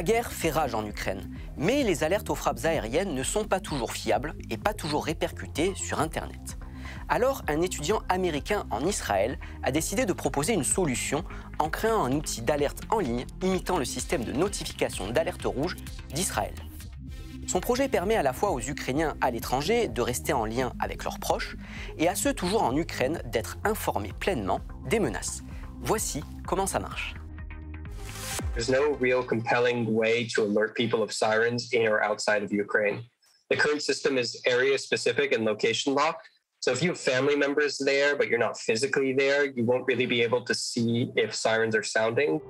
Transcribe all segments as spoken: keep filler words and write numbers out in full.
La guerre fait rage en Ukraine, mais les alertes aux frappes aériennes ne sont pas toujours fiables et pas toujours répercutées sur Internet. Alors, un étudiant américain en Israël a décidé de proposer une solution en créant un outil d'alerte en ligne imitant le système de notification d'alerte rouge d'Israël. Son projet permet à la fois aux Ukrainiens à l'étranger de rester en lien avec leurs proches et à ceux toujours en Ukraine d'être informés pleinement des menaces. Voici comment ça marche. There's no real compelling way to alert people of sirens in or outside of Ukraine. The current system is area-specific and location-locked. So if you have family members there, but you're not physically there, you won't really be able to see if sirens are sounding.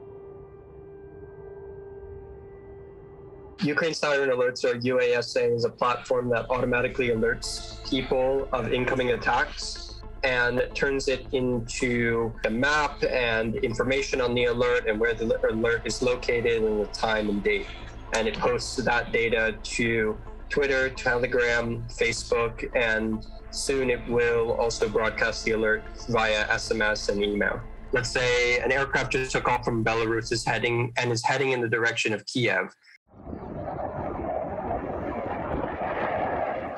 Ukraine Siren Alerts, or U A S A, is a platform that automatically alerts people of incoming attacks and turns it into a map and information on the alert and where the alert is located and the time and date. And it posts that data to Twitter, Telegram, Facebook, and soon it will also broadcast the alert via S M S and email. Let's say an aircraft just took off from Belarus is heading and is heading in the direction of Kiev.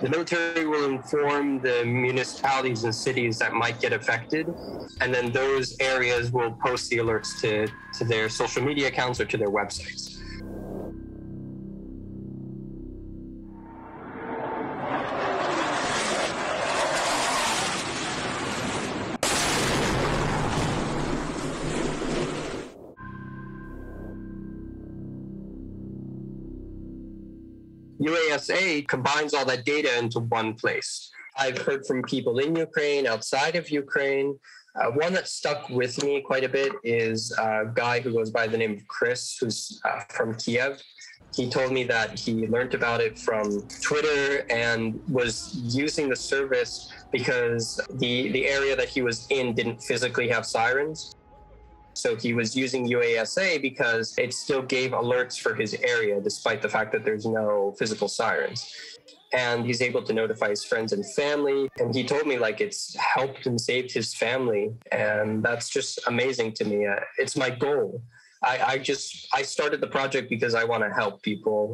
The military will inform the municipalities and cities that might get affected, and then those areas will post the alerts to, to their social media accounts or to their websites. U A S A combines all that data into one place. I've heard from people in Ukraine, outside of Ukraine. Uh, one that stuck with me quite a bit is a guy who goes by the name of Chris, who's uh, from Kiev. He told me that he learned about it from Twitter and was using the service because the, the area that he was in didn't physically have sirens. So he was using U A S A because it still gave alerts for his area, despite the fact that there's no physical sirens. And he's able to notify his friends and family. And he told me, like, it's helped and saved his family. And that's just amazing to me. Uh, it's my goal. I, I just, I started the project because I want to help people.